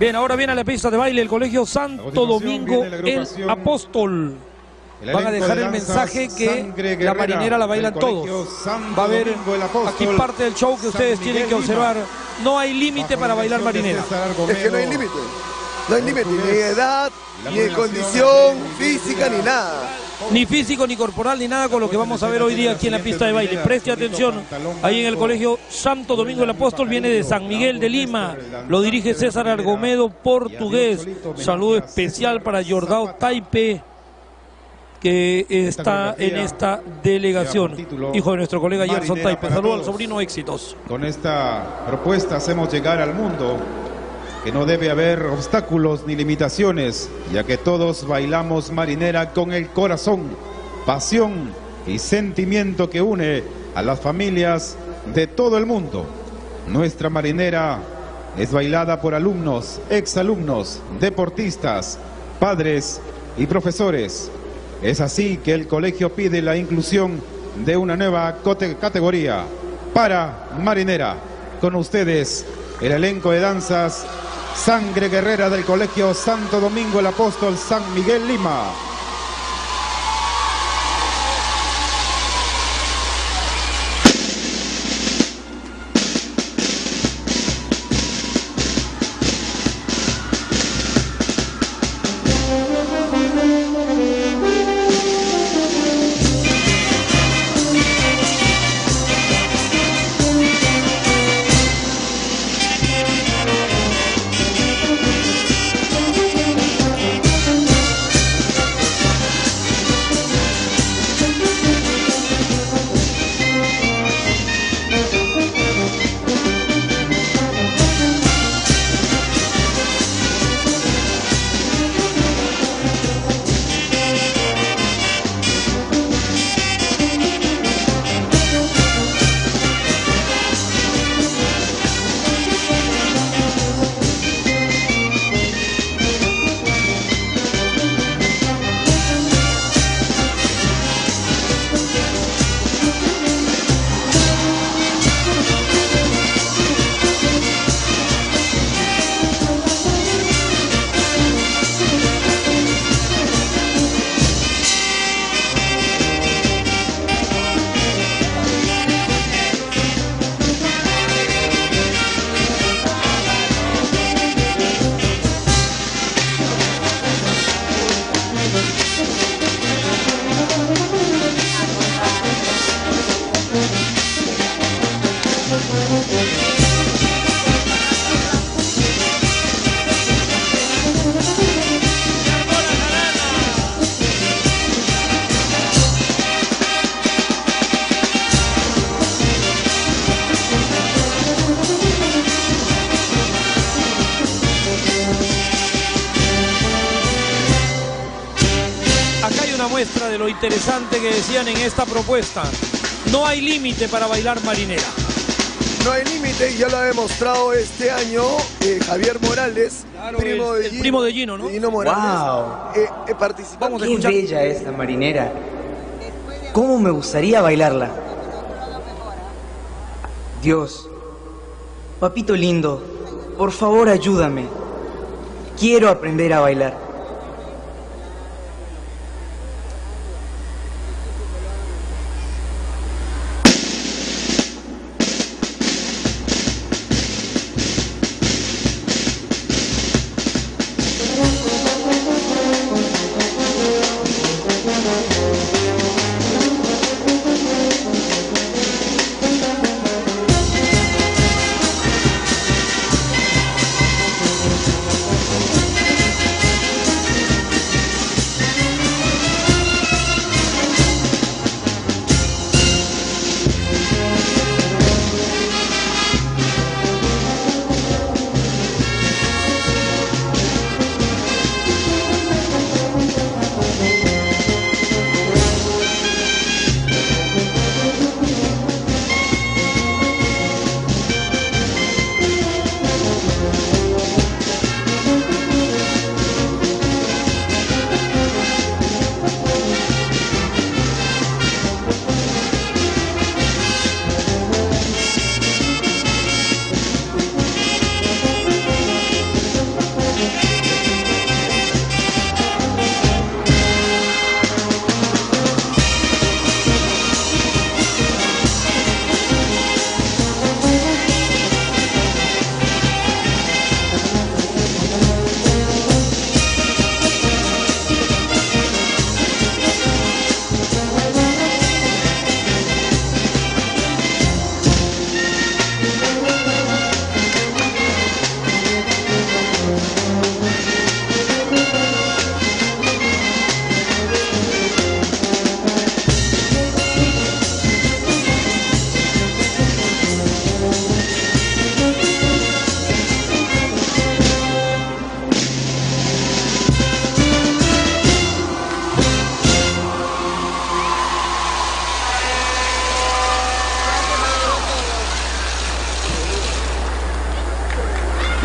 Bien, ahora viene a la pista de baile el Colegio Santo Domingo el Apóstol. Van a dejar el mensaje que la marinera la bailan todos. Va a haber aquí parte del show que ustedes tienen que observar. No hay límite para bailar marinera. Es que no hay límite. No hay límite, ni edad, ni de condición física, ni nada. Ni físico, ni corporal, ni nada con lo que vamos a ver hoy día aquí en la pista de baile. Preste atención, ahí en el Colegio Santo Domingo el Apóstol, viene de San Miguel de Lima, lo dirige César Argomedo, portugués. Saludo especial para Jordao Taipe, que está en esta delegación, hijo de nuestro colega Yerson Taipe. Saludo al sobrino, éxitos. Con esta propuesta hacemos llegar al mundo que no debe haber obstáculos ni limitaciones, ya que todos bailamos marinera con el corazón, pasión y sentimiento que une a las familias de todo el mundo. Nuestra marinera es bailada por alumnos, exalumnos, deportistas, padres y profesores. Es así que el colegio pide la inclusión de una nueva categoría para marinera. Con ustedes, el elenco de danzas Sangre Guerrera del Colegio Santo Domingo el Apóstol San Miguel Lima. muestra de lo interesante que decían en esta propuesta. No hay límite para bailar marinera. No hay límite, y ya lo ha demostrado este año Javier Morales, claro, primo, primo de Gino, ¿no? Gino Morales. Wow. Participamos. Qué bella es la marinera. ¿Cómo me gustaría bailarla? Dios, papito lindo, por favor ayúdame. Quiero aprender a bailar.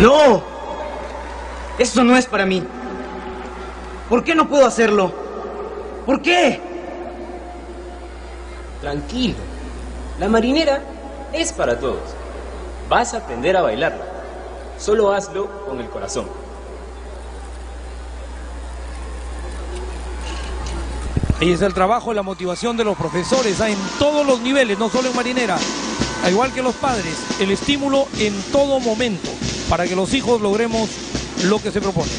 ¡No! Esto no es para mí. ¿Por qué no puedo hacerlo? ¿Por qué? Tranquilo. La marinera es para todos. Vas a aprender a bailarla. Solo hazlo con el corazón. Ahí está el trabajo, la motivación de los profesores en todos los niveles, no solo en marinera. Al igual que los padres, el estímulo en todo momento, para que los hijos logremos lo que se propone.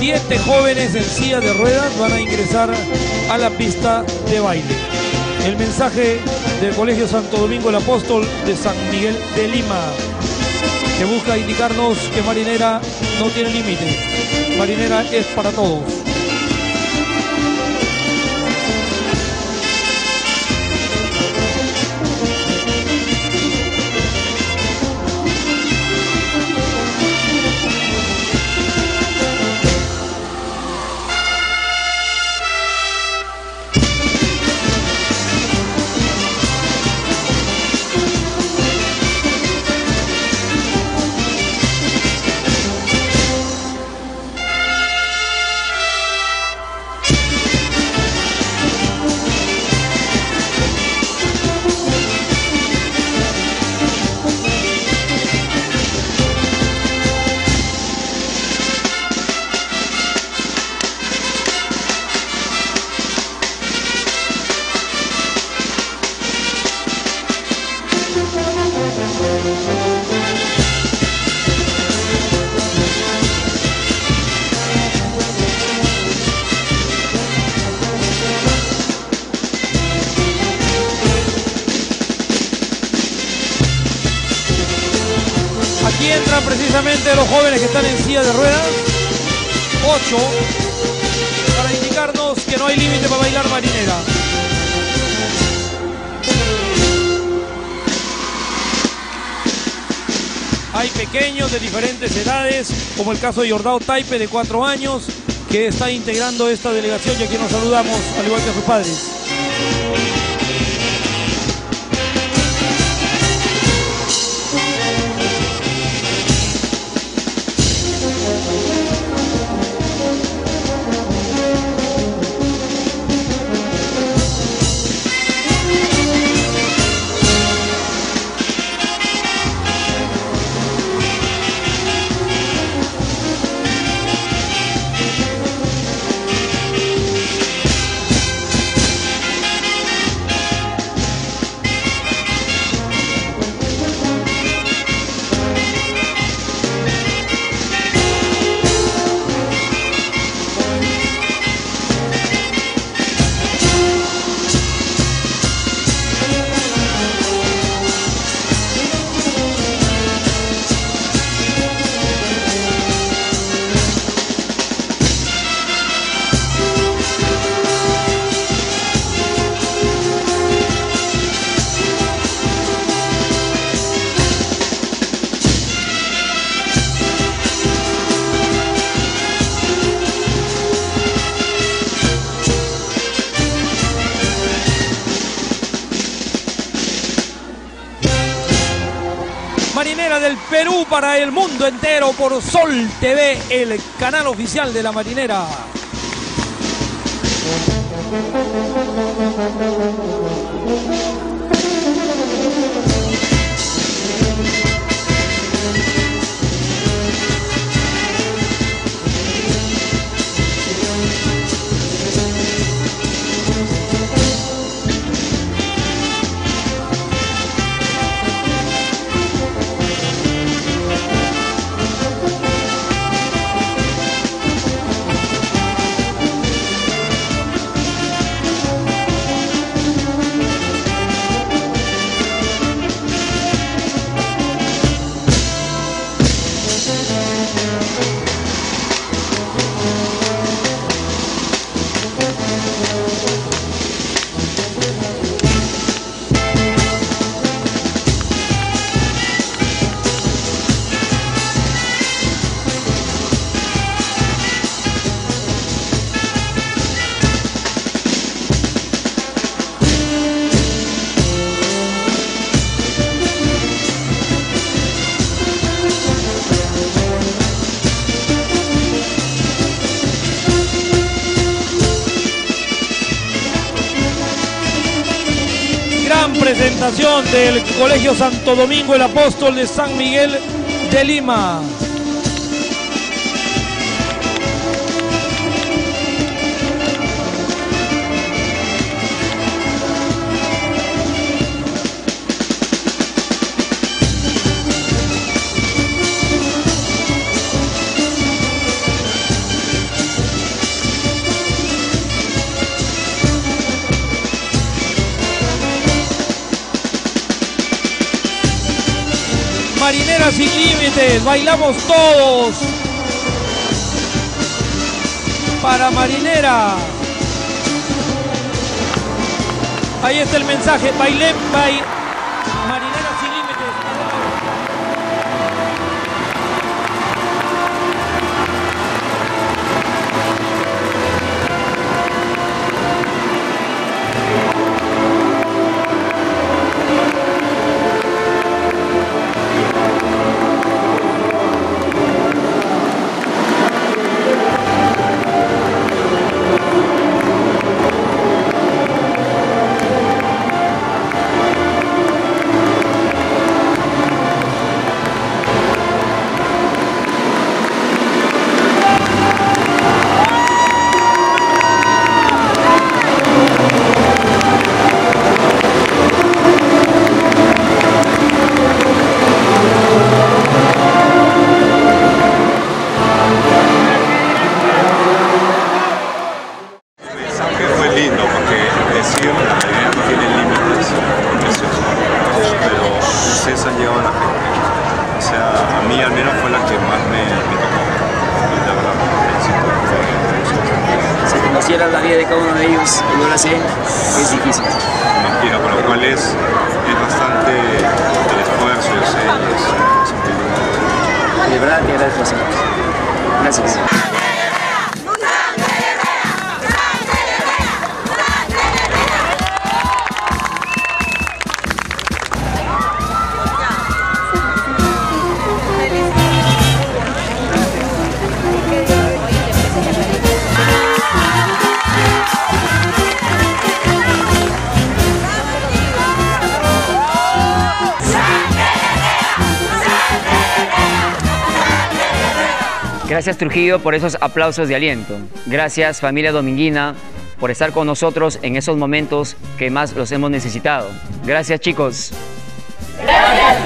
Siete jóvenes en silla de ruedas van a ingresar a la pista de baile. El mensaje del Colegio Santo Domingo el Apóstol de San Miguel de Lima, que busca indicarnos que marinera no tiene límite. Marinera es para todos. precisamente a los jóvenes que están en silla de ruedas. 8. Para indicarnos que no hay límite para bailar marinera. Hay pequeños de diferentes edades, como el caso de Jordao Taipe, de 4 años, que está integrando esta delegación y a quien nos saludamos, al igual que a sus padres. Perú para el mundo entero por Sol TV, el canal oficial de la Marinera. Presentación del Colegio Santo Domingo el Apóstol de San Miguel de Lima. Marinera sin límites, bailamos todos para Marinera. Ahí está el mensaje, bailé, bailé. Marinera sin era la vida de cada uno de ellos, y ahora sé que es difícil. Mentira, por lo cual es bastante el esfuerzo, yo sé, y de verdad te agradezco a todos. Gracias. Gracias Trujillo por esos aplausos de aliento. Gracias Familia Dominguina por estar con nosotros en esos momentos que más los hemos necesitado. Gracias chicos. Gracias.